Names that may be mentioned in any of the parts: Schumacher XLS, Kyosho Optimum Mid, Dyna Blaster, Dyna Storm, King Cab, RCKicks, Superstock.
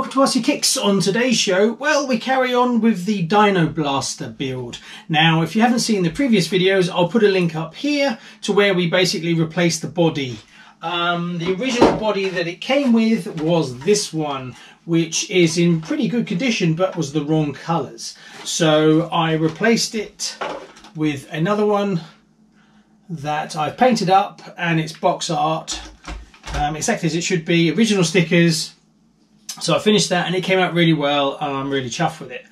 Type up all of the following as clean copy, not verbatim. welcome to RCKicks. On today's show, well, we carry on with the Dyna Blaster build. Now, if you haven't seen the previous videos, I'll put a link up here to where we basically replace the body. The original body that it came with was this one, which is in pretty good condition, but was the wrong colours. So I replaced it with another one that I've painted up, and it's box art, exactly as it should be, original stickers. So I finished that and it came out really well and I'm really chuffed with it.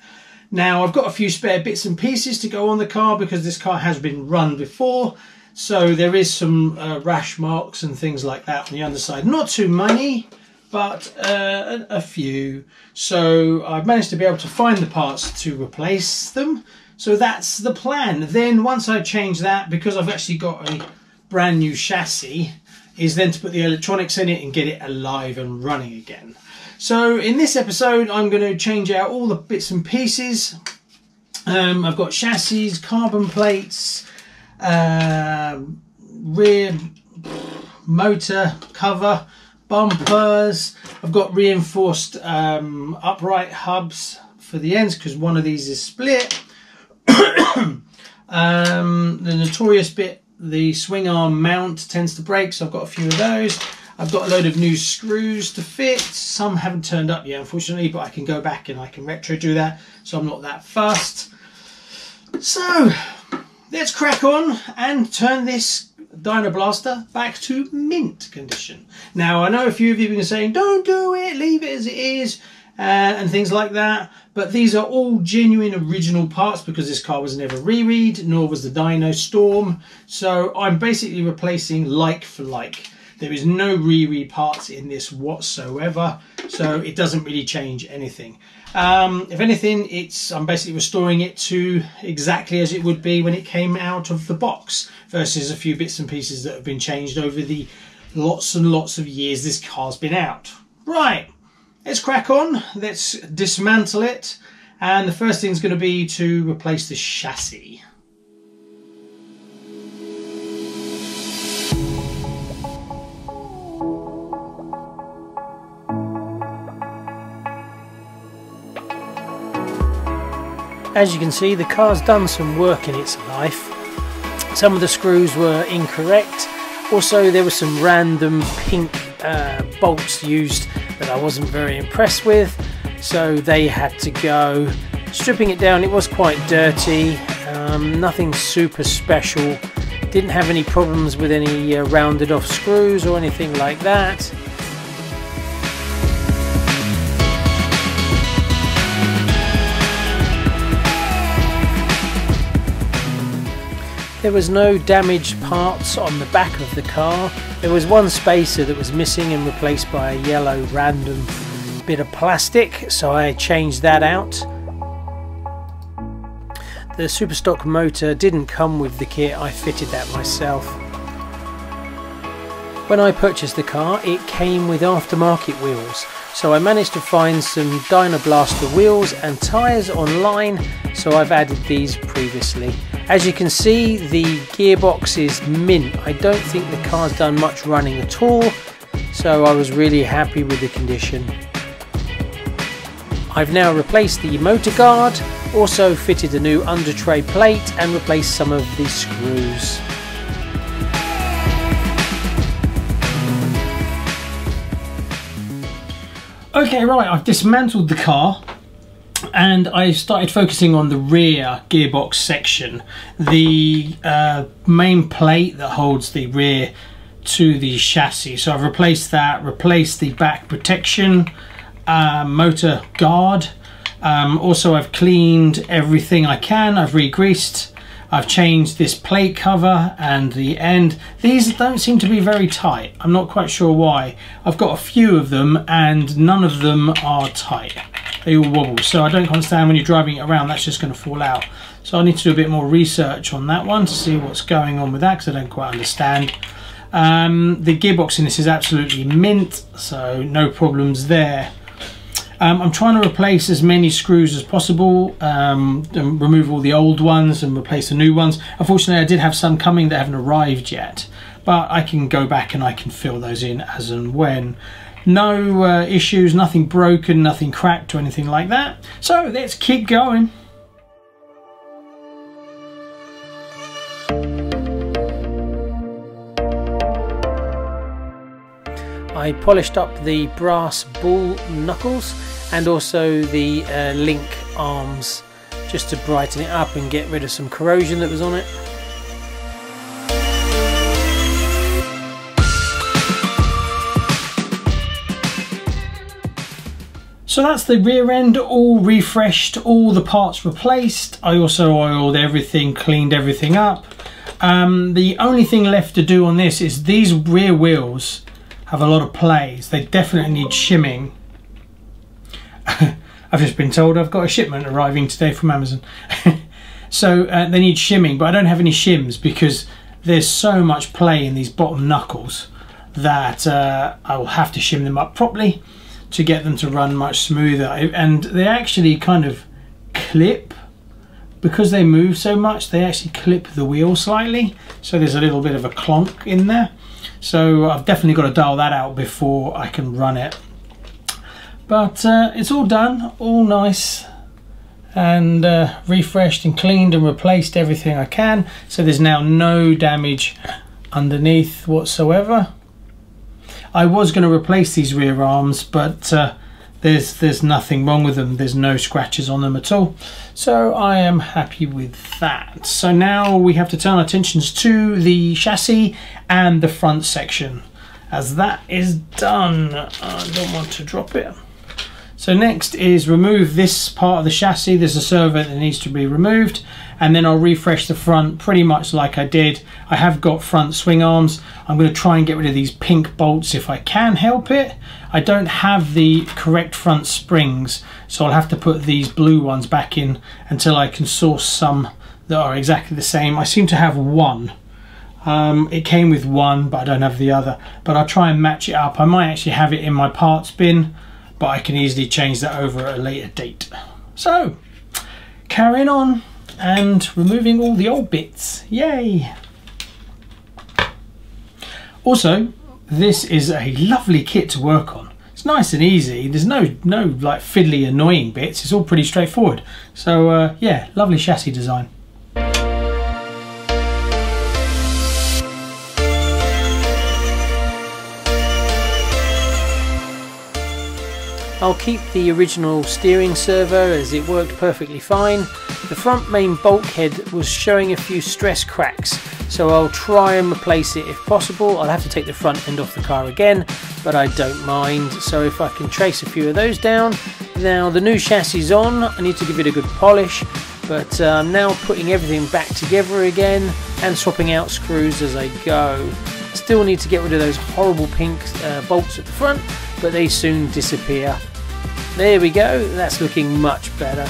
Now I've got a few spare bits and pieces to go on the car because this car has been run before. So there is some rash marks and things like that on the underside. Not too many, but a few. So I've managed to be able to find the parts to replace them. So that's the plan. Then once I change that, because I've actually got a brand new chassis, is then to put the electronics in it and get it alive and running again. So in this episode, I'm going to change out all the bits and pieces. I've got chassis, carbon plates, rear motor cover, bumpers. I've got reinforced upright hubs for the ends because one of these is split. The notorious bit, the swing arm mount, tends to break, so I've got a few of those. I've got a load of new screws to fit. Some haven't turned up yet, unfortunately, but I can go back and I can retro do that, so I'm not that fussed. So let's crack on and turn this Dyna Blaster back to mint condition. Now, I know a few of you have been saying, don't do it, leave it as it is, and things like that, but these are all genuine original parts because this car was never reread, nor was the Dyna Storm. So I'm basically replacing like for like. There is no reread parts in this whatsoever, so it doesn't really change anything. If anything, I'm basically restoring it to exactly as it would be when it came out of the box, versus a few bits and pieces that have been changed over the lots and lots of years this car's been out. Right, let's crack on, let's dismantle it, and the first thing's going to be to replace the chassis. As you can see, the car's done some work in its life. Some of the screws were incorrect. Also, there were some random pink bolts used that I wasn't very impressed with, so they had to go. Stripping it down, it was quite dirty, nothing super special. Didn't have any problems with any rounded off screws or anything like that. There was no damaged parts on the back of the car. There was one spacer that was missing and replaced by a yellow random bit of plastic, so I changed that out. The Superstock motor didn't come with the kit, I fitted that myself. When I purchased the car, it came with aftermarket wheels, so I managed to find some Dyna Blaster wheels and tyres online, so I've added these previously. As you can see, the gearbox is mint. I don't think the car's done much running at all, so I was really happy with the condition. I've now replaced the motor guard, also fitted a new under tray plate and replaced some of the screws. Okay, right, I've dismantled the car and I started focusing on the rear gearbox section. The main plate that holds the rear to the chassis, so I've replaced that, replaced the back protection, motor guard. Also, I've cleaned everything I can, I've re-greased, I've changed this plate cover and the end. These don't seem to be very tight, I'm not quite sure why. I've got a few of them and none of them are tight. They all wobble, so I don't understand when you're driving it around, that's just going to fall out. So I need to do a bit more research on that one to see what's going on with that, because I don't quite understand. The gearbox in this is absolutely mint, so no problems there. I'm trying to replace as many screws as possible, and remove all the old ones and replace the new ones. Unfortunately, I did have some coming that haven't arrived yet, but I can go back and I can fill those in as and when. No issues, nothing broken, nothing cracked or anything like that. So let's keep going. I polished up the brass ball knuckles and also the link arms just to brighten it up and get rid of some corrosion that was on it. So that's the rear end all refreshed, all the parts replaced. I also oiled everything, cleaned everything up. The only thing left to do on this is these rear wheels have a lot of plays. They definitely need shimming. I've just been told I've got a shipment arriving today from Amazon. So they need shimming, but I don't have any shims because there's so much play in these bottom knuckles that I will have to shim them up properly to get them to run much smoother. And they actually kind of clip, because they move so much, they actually clip the wheel slightly, so there's a little bit of a clonk in there. So I've definitely got to dial that out before I can run it. But it's all done, all nice and refreshed and cleaned and replaced everything I can, so there's now no damage underneath whatsoever. I was going to replace these rear arms, but there's nothing wrong with them. There's no scratches on them at all, so I am happy with that. So now we have to turn our attentions to the chassis and the front section. As that is done, I don't want to drop it. So next is remove this part of the chassis. There's a servo that needs to be removed, and then I'll refresh the front pretty much like I did. I have got front swing arms. I'm going to try and get rid of these pink bolts if I can help it. I don't have the correct front springs, so I'll have to put these blue ones back in until I can source some that are exactly the same. I seem to have one. It came with one, but I don't have the other, but I'll try and match it up. I might actually have it in my parts bin, but I can easily change that over at a later date. So, carrying on and removing all the old bits, yay! Also, this is a lovely kit to work on. It's nice and easy. There's no like fiddly annoying bits. It's all pretty straightforward. So yeah, lovely chassis design. I'll keep the original steering servo as it worked perfectly fine. The front main bulkhead was showing a few stress cracks, so I'll try and replace it if possible. I'll have to take the front end off the car again, but I don't mind. So if I can trace a few of those down. Now the new chassis is on, I need to give it a good polish, but I'm now putting everything back together again and swapping out screws as I go. Still need to get rid of those horrible pink bolts at the front, but they soon disappear. There we go, that's looking much better.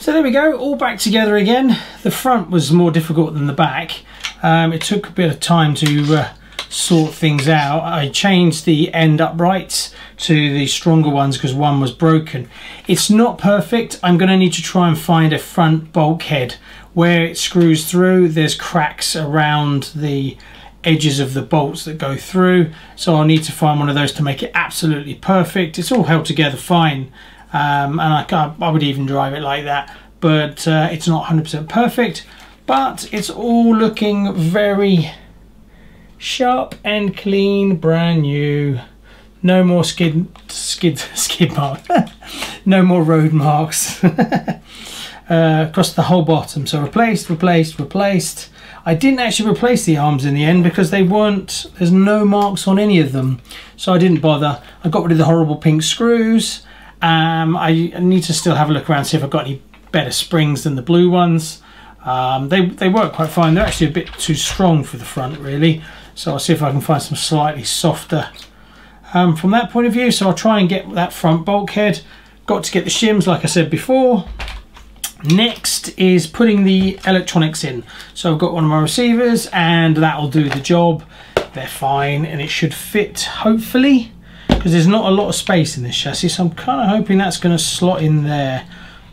So there we go, all back together again. The front was more difficult than the back. It took a bit of time to sort things out. I changed the end uprights to the stronger ones because one was broken. It's not perfect. I'm going to need to try and find a front bulkhead where it screws through. There's cracks around the edges of the bolts that go through, so I'll need to find one of those to make it absolutely perfect. It's all held together fine, and I would even drive it like that, but it's not 100% perfect, but it's all looking very sharp and clean, brand new. No more skid mark. No more road marks across the whole bottom. So replaced. I didn't actually replace the arms in the end because they weren't, there's no marks on any of them, so I didn't bother. I got rid of the horrible pink screws. I need to still have a look around, see if I've got any better springs than the blue ones. They work quite fine. They're actually a bit too strong for the front really, so I'll see if I can find some slightly softer from that point of view. So I'll try and get that front bulkhead. Got to get the shims like I said before. Next is putting the electronics in. So I've got one of my receivers and that'll do the job. They're fine and it should fit hopefully, because there's not a lot of space in this chassis, so I'm kind of hoping that's going to slot in there.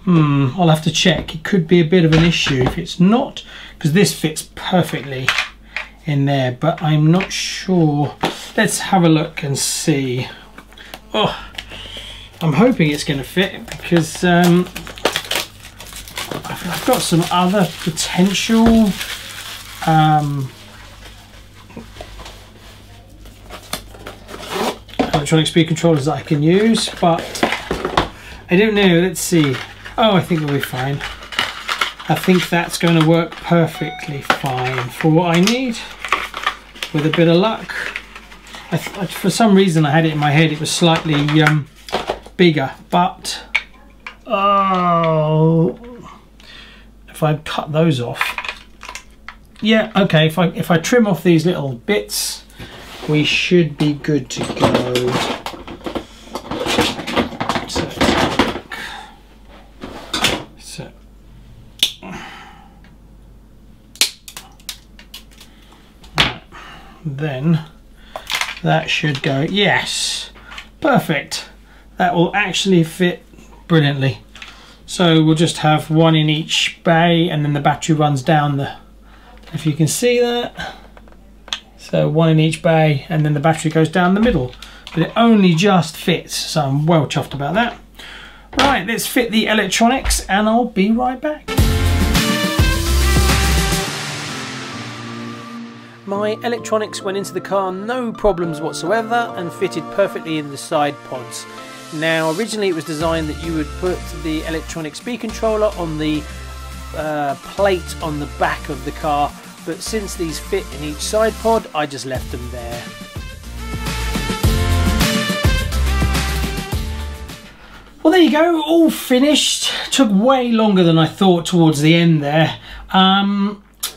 I'll have to check. It could be a bit of an issue if it's not, because this fits perfectly in there, but I'm not sure. Let's have a look and see. Oh, I'm hoping it's going to fit, because I've got some other potential electronic speed controllers that I can use, but I don't know. Let's see. Oh, I think it'll be fine. I think that's going to work perfectly fine for what I need, with a bit of luck. For some reason I had it in my head it was slightly bigger, but oh, if I cut those off, yeah, okay, if I trim off these little bits, we should be good to go. Then that should go. Yes, perfect. That will actually fit brilliantly. So we'll just have one in each bay, and then the battery runs down the, if you can see that, so one in each bay, and then the battery goes down the middle, but it only just fits, so I'm well chuffed about that. Right, let's fit the electronics and I'll be right back. My electronics went into the car, no problems whatsoever, and fitted perfectly in the side pods. Now, originally it was designed that you would put the electronic speed controller on the plate on the back of the car, but since these fit in each side pod, I just left them there. Well, there you go, all finished. Took way longer than I thought towards the end there.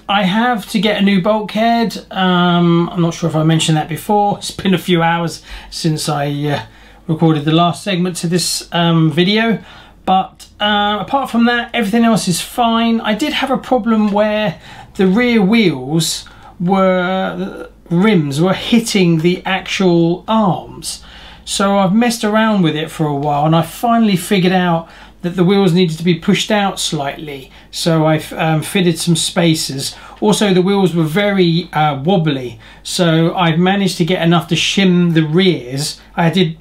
I have to get a new bulkhead. I'm not sure if I mentioned that before. It's been a few hours since I recorded the last segment to this video, but apart from that, everything else is fine. I did have a problem where the rear wheels rims were hitting the actual arms. So I've messed around with it for a while, and I finally figured out that the wheels needed to be pushed out slightly, so I've fitted some spacers. Also, the wheels were very wobbly, so I've managed to get enough to shim the rears. I did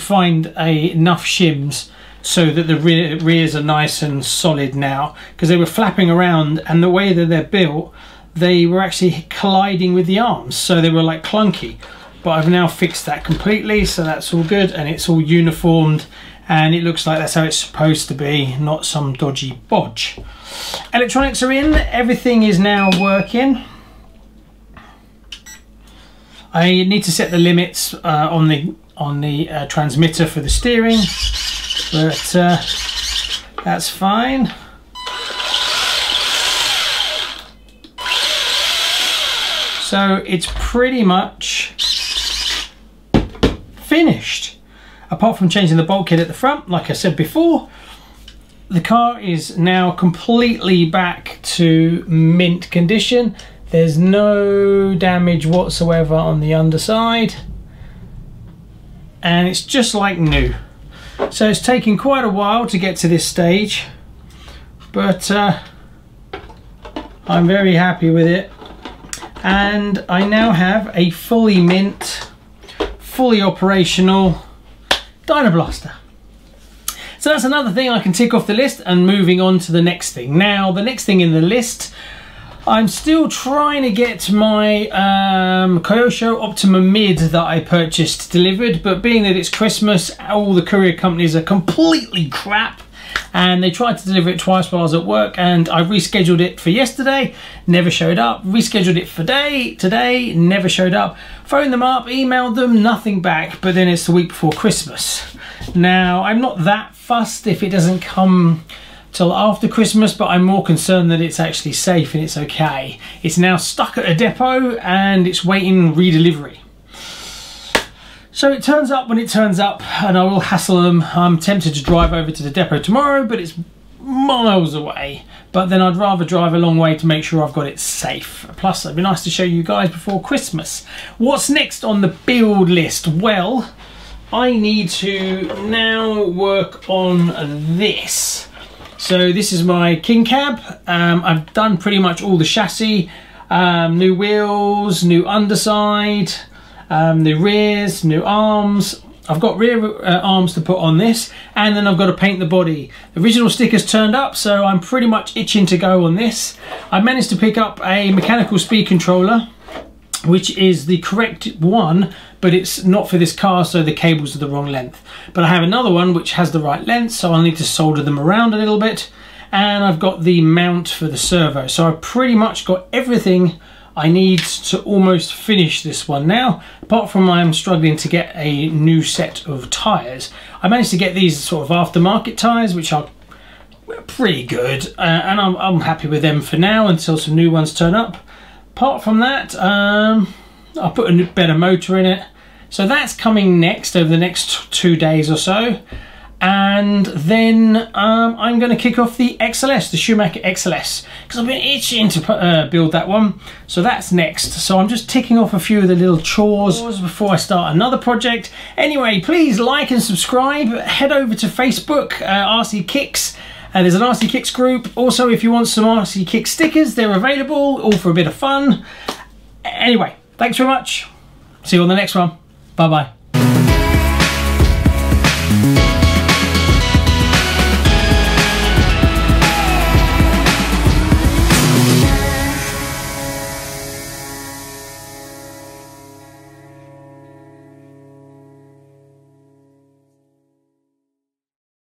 find enough shims so that the rears are nice and solid now, because they were flapping around, and the way that they're built, they were actually colliding with the arms, so they were like clunky. But I've now fixed that completely, so that's all good, and it's all uniformed, and it looks like that's how it's supposed to be, not some dodgy bodge. Electronics are in, everything is now working. I need to set the limits on the transmitter for the steering, but that's fine. So it's pretty much finished. Apart from changing the bulkhead at the front, like I said before, the car is now completely back to mint condition. There's no damage whatsoever on the underside, and it's just like new. So it's taken quite a while to get to this stage, but I'm very happy with it, and I now have a fully mint, fully operational Dyna Blaster. So that's another thing I can tick off the list, and moving on to the next thing. Now, the next thing in the list, I'm still trying to get my Kyosho Optimum Mid that I purchased delivered, but being that it's Christmas, all the courier companies are completely crap, and they tried to deliver it twice while I was at work, and I rescheduled it for yesterday, never showed up, rescheduled it for today, never showed up, phoned them up, emailed them, nothing back, but then it's the week before Christmas. Now, I'm not that fussed if it doesn't come till after Christmas, but I'm more concerned that it's actually safe and it's okay. It's now stuck at a depot and it's waiting re-delivery. So it turns up when it turns up, and I will hassle them. I'm tempted to drive over to the depot tomorrow, but it's miles away. But then I'd rather drive a long way to make sure I've got it safe. Plus, it'd be nice to show you guys before Christmas. What's next on the build list? Well, I need to now work on this. So this is my King Cab. I've done pretty much all the chassis. New wheels, new underside, new rears, new arms. I've got rear arms to put on this, and then I've got to paint the body. The original sticker's turned up, so I'm pretty much itching to go on this. I managed to pick up a mechanical speed controller, which is the correct one, but it's not for this car, so the cables are the wrong length. But I have another one which has the right length, so I'll need to solder them around a little bit. And I've got the mount for the servo, so I've pretty much got everything I need to almost finish this one now, apart from I'm struggling to get a new set of tyres. I managed to get these sort of aftermarket tyres, which are pretty good, and I'm happy with them for now until some new ones turn up. Apart from that, I put a better motor in it, so that's coming next over the next 2 days or so. And then I'm going to kick off the XLS, the Schumacher XLS, because I've been itching to build that one, so that's next. So I'm just ticking off a few of the little chores before I start another project. Anyway, please like and subscribe. Head over to Facebook, RCKicks. There's an RCKicks group. Also, if you want some RCKicks stickers, they're available, all for a bit of fun. Anyway, thanks very much. See you on the next one. Bye-bye.